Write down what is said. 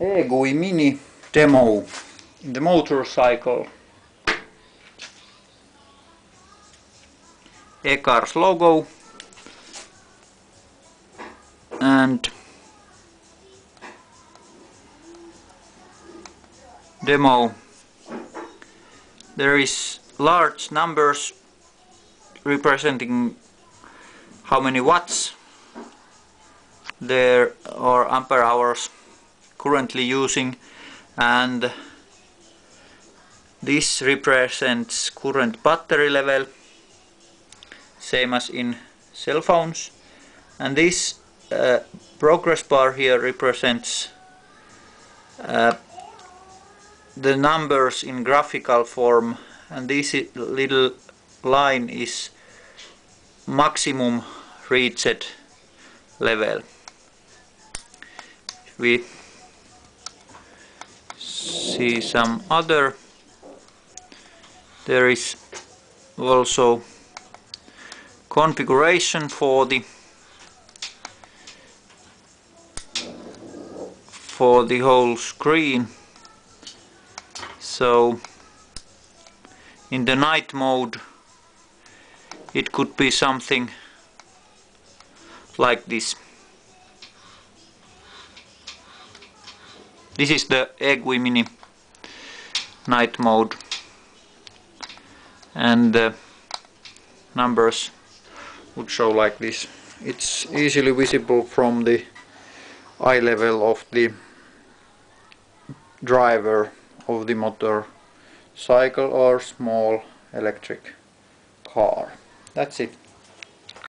eGUI Mini Demo, the motorcycle. eCars logo and demo. There is large numbers representing how many watts there are ampere hours currently using, and this represents current battery level, same as in cell phones, and this progress bar here represents the numbers in graphical form, and this little line is maximum reached level. If we see some other, there is also configuration for the whole screen. So in the night mode it could be something like this. This is the eGUI Mini night mode, and the numbers would show like this. It's easily visible from the eye level of the driver of the motorcycle or small electric car. That's it.